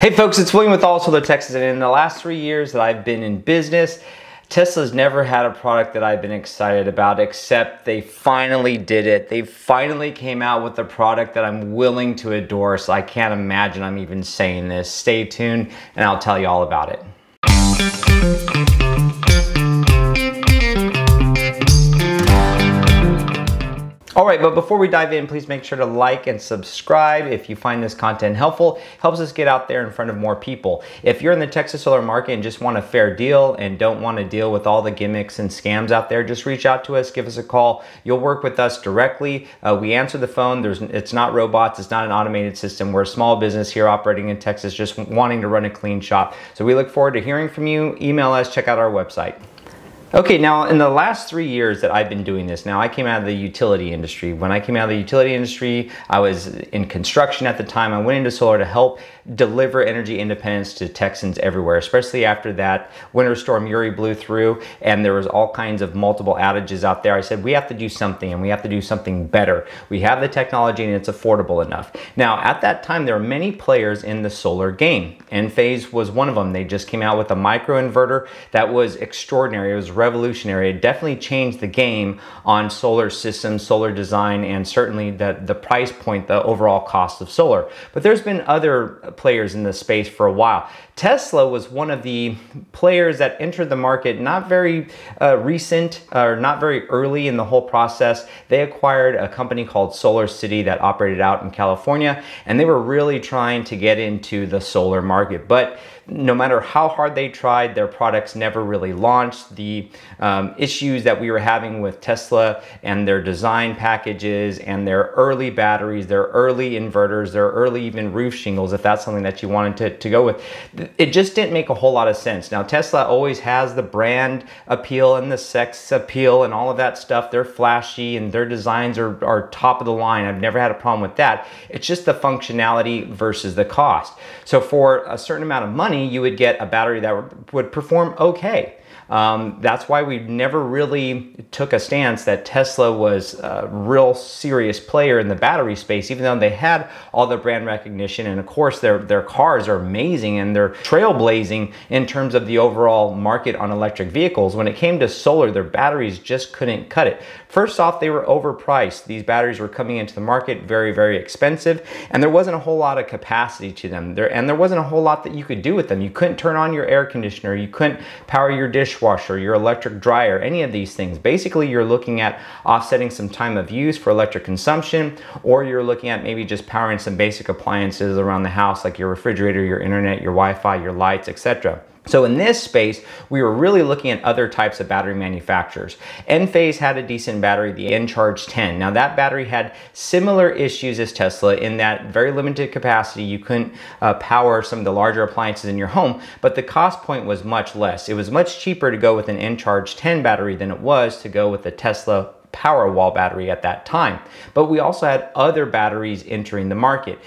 Hey folks, it's William with All Solar Texas, and in the last 3 years that I've been in business, Tesla's never had a product that I've been excited about, except they finally did it. They finally came out with a product that I'm willing to endorse. I can't imagine I'm even saying this. Stay tuned and I'll tell you all about it. All right, but before we dive in, please make sure to like and subscribe if you find this content helpful. Helps us get out there in front of more people. If you're in the Texas solar market and just want a fair deal and don't want to deal with all the gimmicks and scams out there, just reach out to us, give us a call. You'll work with us directly. We answer the phone. It's not robots. It's not an automated system. We're a small business here operating in Texas, just wanting to run a clean shop. So we look forward to hearing from you. Email us, check out our website. Okay, now in the last 3 years that I've been doing this, now I came out of the utility industry. When I came out of the utility industry, I was in construction at the time. I went into solar to help deliver energy independence to Texans everywhere, especially after that winter storm Uri blew through and there was all kinds of multiple outages out there. I said, we have to do something, and we have to do something better. We have the technology and it's affordable enough. Now, at that time, there were many players in the solar game. Enphase was one of them. They just came out with a microinverter that was extraordinary. It was revolutionary. It definitely changed the game on solar systems, solar design, and certainly the price point, the overall cost of solar. But there's been other players in this space for a while. Tesla was one of the players that entered the market not very recent, or not very early in the whole process. They acquired a company called Solar City that operated out in California, and they were really trying to get into the solar market. But no matter how hard they tried, their products never really launched. The issues that we were having with Tesla and their design packages and their early batteries, their early inverters, their early even roof shingles, if that's something that you wanted to go with, it just didn't make a whole lot of sense. Now, Tesla always has the brand appeal and the sex appeal and all of that stuff. They're flashy and their designs are top of the line. I've never had a problem with that. It's just the functionality versus the cost. So for a certain amount of money, you would get a battery that would perform okay. That's why we never really took a stance that Tesla was a real serious player in the battery space, even though they had all the brand recognition. And of course, their cars are amazing and they're trailblazing in terms of the overall market on electric vehicles. When it came to solar, their batteries just couldn't cut it. First off, they were overpriced. These batteries were coming into the market very, very expensive, and there wasn't a whole lot of capacity to them. And there wasn't a whole lot that you could do with them. You couldn't turn on your air conditioner. You couldn't power your dishwasher, your electric dryer, any of these things. Basically, you're looking at offsetting some time of use for electric consumption, or you're looking at maybe just powering some basic appliances around the house, like your refrigerator, your internet, your Wi-Fi, your lights, etc. So in this space, we were really looking at other types of battery manufacturers. Enphase had a decent battery, the Encharge 10. Now that battery had similar issues as Tesla in that very limited capacity. You couldn't power some of the larger appliances in your home, but the cost point was much less. It was much cheaper to go with an Encharge 10 battery than it was to go with the Tesla Powerwall battery at that time. But we also had other batteries entering the market.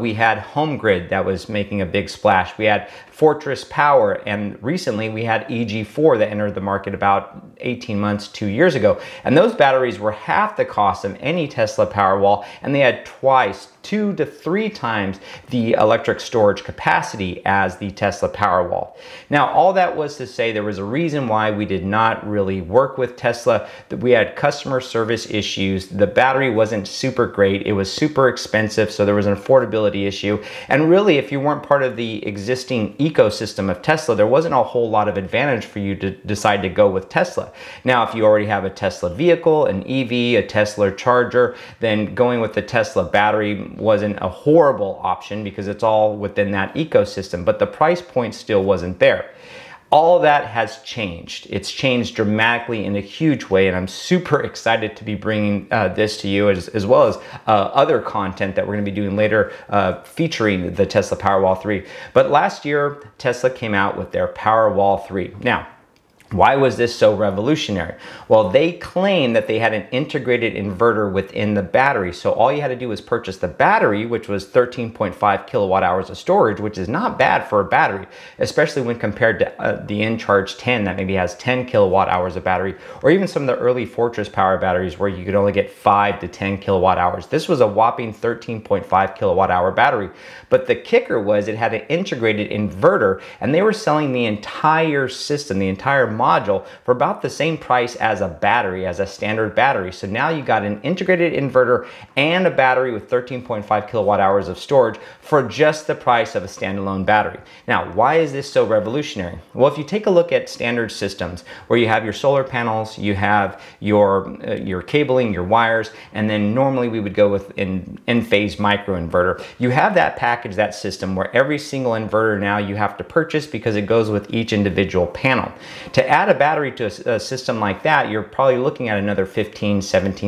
We had Home Grid that was making a big splash. We had Fortress Power, and recently we had EG4 that entered the market about 18 months, 2 years ago. And those batteries were half the cost of any Tesla Powerwall, and they had twice, 2 to 3 times the electric storage capacity as the Tesla Powerwall. Now, all that was to say there was a reason why we did not really work with Tesla, that we had customer service issues. The battery wasn't super great. It was super expensive, so there was an affordability issue. And really, if you weren't part of the existing ecosystem of Tesla, there wasn't a whole lot of advantage for you to decide to go with Tesla. Now, if you already have a Tesla vehicle, an EV, a Tesla charger, then going with the Tesla battery wasn't a horrible option because it's all within that ecosystem, but the price point still wasn't there. All that has changed. It's changed dramatically in a huge way, and I'm super excited to be bringing this to you, as well as other content that we're gonna be doing later featuring the Tesla Powerwall 3. But last year, Tesla came out with their Powerwall 3. Now, Why was this so revolutionary? Well, they claimed that they had an integrated inverter within the battery. So all you had to do was purchase the battery, which was 13.5 kilowatt hours of storage, which is not bad for a battery, especially when compared to the Encharge 10 that maybe has 10 kilowatt hours of battery, or even some of the early Fortress Power batteries where you could only get 5 to 10 kilowatt hours. This was a whopping 13.5 kilowatt hour battery. But the kicker was it had an integrated inverter, and they were selling the entire system, the entire module for about the same price as a battery, as a standard battery. So now you got an integrated inverter and a battery with 13.5 kilowatt hours of storage for just the price of a standalone battery. Now, why is this so revolutionary? Well, if you take a look at standard systems where you have your solar panels, you have your cabling, your wires, and then normally we would go with an Enphase microinverter. You have that package, that system where every single inverter now you have to purchase because it goes with each individual panel. To add a battery to a system like that, you're probably looking at another $15,000,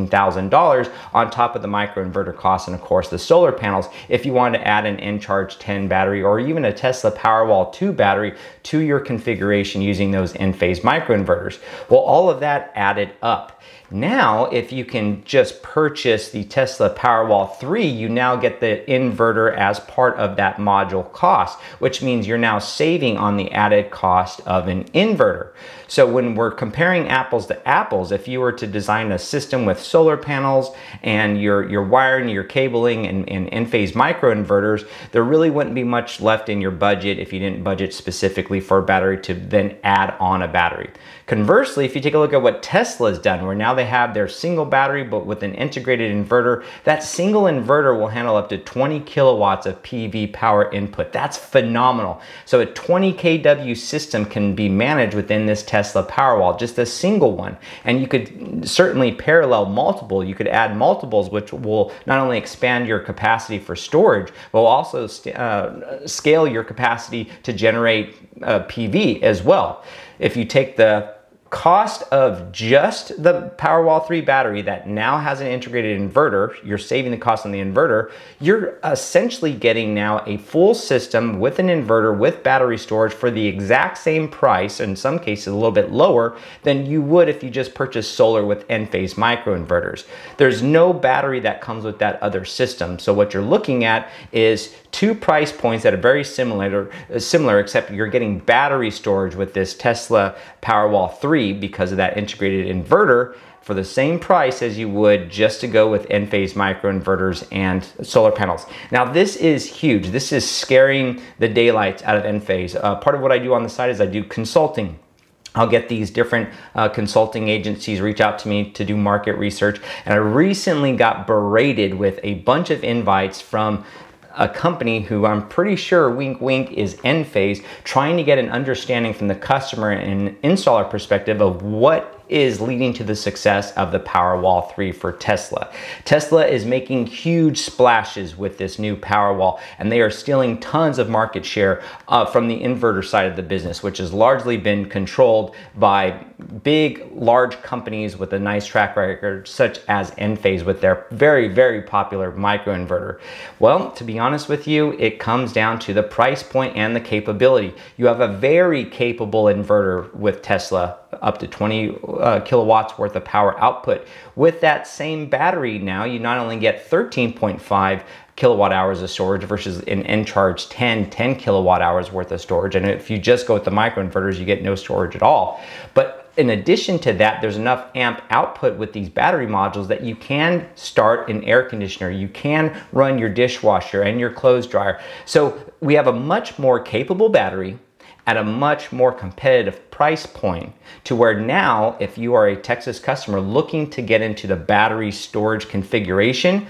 $17,000 on top of the microinverter costs and of course the solar panels if you want to add an Encharge 10 battery or even a Tesla Powerwall 2 battery to your configuration using those Enphase microinverters. Well, all of that added up. Now, if you can just purchase the Tesla Powerwall 3, you now get the inverter as part of that module cost, which means you're now saving on the added cost of an inverter. So when we're comparing apples to apples, if you were to design a system with solar panels and your wiring, your cabling, and Enphase microinverters, there really wouldn't be much left in your budget if you didn't budget specifically for a battery to then add on a battery. Conversely, if you take a look at what Tesla's done, where now they have their single battery but with an integrated inverter, that single inverter will handle up to 20 kilowatts of PV power input. That's phenomenal. So a 20 kW system can be managed within this Tesla Powerwall, just a single one. And you could certainly parallel multiple. You could add multiples, which will not only expand your capacity for storage, but will also scale your capacity to generate PV as well. If you take the cost of just the Powerwall 3 battery that now has an integrated inverter, you're saving the cost on the inverter, you're essentially getting now a full system with an inverter with battery storage for the exact same price, in some cases a little bit lower, than you would if you just purchased solar with Enphase microinverters. There's no battery that comes with that other system. So what you're looking at is two price points that are very similar, except you're getting battery storage with this Tesla Powerwall 3 because of that integrated inverter for the same price as you would just to go with Enphase microinverters and solar panels. Now this is huge. This is scaring the daylights out of Enphase. Part of what I do on the side is I do consulting. I'll get these different consulting agencies reach out to me to do market research, and I recently got berated with a bunch of invites from a company who I'm pretty sure, wink wink, is Enphase, trying to get an understanding from the customer and installer perspective of what is leading to the success of the Powerwall 3 for Tesla. Tesla is making huge splashes with this new Powerwall, and they are stealing tons of market share from the inverter side of the business, which has largely been controlled by big, large companies with a nice track record, such as Enphase with their very, very popular microinverter. Well, to be honest with you, it comes down to the price point and the capability. You have a very capable inverter with Tesla, up to 20 kilowatts worth of power output. With that same battery now, you not only get 13.5 kilowatt hours of storage versus an Encharge 10 kilowatt hours worth of storage. And if you just go with the microinverters, you get no storage at all. But in addition to that, there's enough amp output with these battery modules that you can start an air conditioner, you can run your dishwasher and your clothes dryer. So we have a much more capable battery at a much more competitive price point, to where now, if you are a Texas customer looking to get into the battery storage configuration,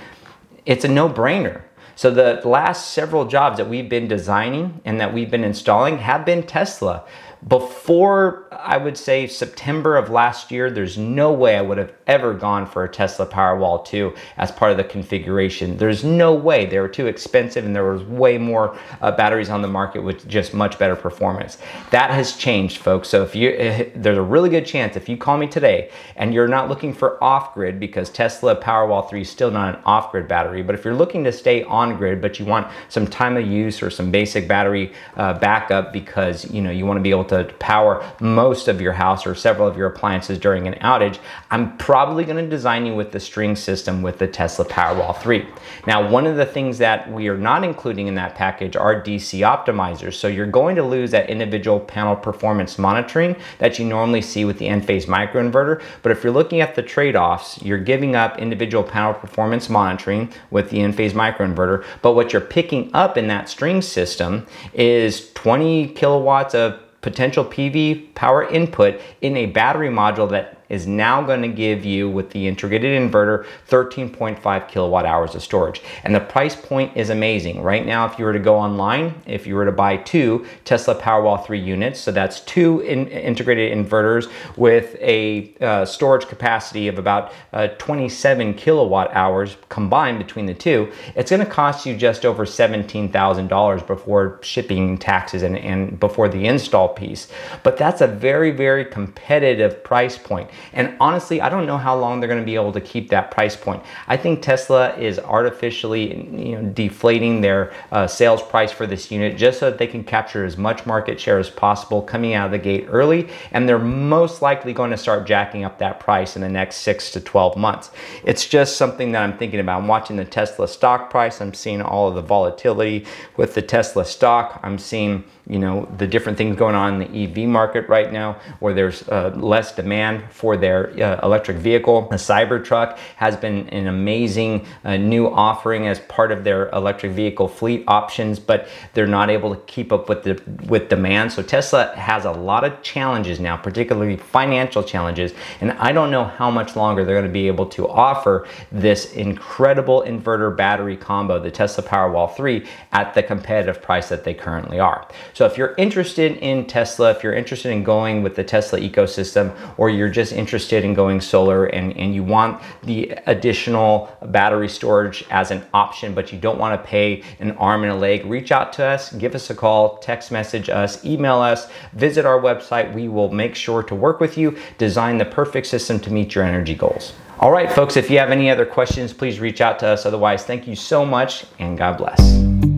it's a no-brainer. So the last several jobs that we've been designing and that we've been installing have been Tesla. Before, I would say, September of last year, there's no way I would have ever gone for a Tesla Powerwall 2 as part of the configuration. There's no way. They were too expensive and there was way more batteries on the market with just much better performance. That has changed, folks. So if you, there's a really good chance if you call me today and you're not looking for off-grid, because Tesla Powerwall 3 is still not an off-grid battery, but if you're looking to stay on-grid but you want some time of use or some basic battery backup because you want to be able to to power most of your house or several of your appliances during an outage, I'm probably going to design you with the string system with the Tesla Powerwall 3. Now, one of the things that we are not including in that package are DC optimizers. So you're going to lose that individual panel performance monitoring that you normally see with the Enphase microinverter. But if you're looking at the trade-offs, you're giving up individual panel performance monitoring with the Enphase microinverter. But what you're picking up in that string system is 20 kilowatts of potential PV power input in a battery module that is now going to give you, with the integrated inverter, 13.5 kilowatt hours of storage. And the price point is amazing. Right now, if you were to go online, if you were to buy 2 Tesla Powerwall 3 units, so that's 2 integrated inverters with a storage capacity of about 27 kilowatt hours combined between the 2, it's going to cost you just over $17,000 before shipping, taxes, and before the install piece. But that's a very, very competitive price point. And honestly, I don't know how long they're going to be able to keep that price point. I think Tesla is artificially deflating their sales price for this unit just so that they can capture as much market share as possible coming out of the gate early. And they're most likely going to start jacking up that price in the next 6 to 12 months. It's just something that I'm thinking about. I'm watching the Tesla stock price. I'm seeing all of the volatility with the Tesla stock. I'm seeing the different things going on in the EV market right now, where there's less demand for their electric vehicle. The Cybertruck has been an amazing new offering as part of their electric vehicle fleet options, but they're not able to keep up with demand. So Tesla has a lot of challenges now, particularly financial challenges, and I don't know how much longer they're going to be able to offer this incredible inverter battery combo, the Tesla Powerwall 3, at the competitive price that they currently are. So if you're interested in Tesla, if you're interested in going with the Tesla ecosystem, or you're just interested in going solar and you want the additional battery storage as an option, but you don't want to pay an arm and a leg, reach out to us, give us a call, text message us, email us, visit our website. We will make sure to work with you, design the perfect system to meet your energy goals. All right, folks, if you have any other questions, please reach out to us. Otherwise, thank you so much and God bless.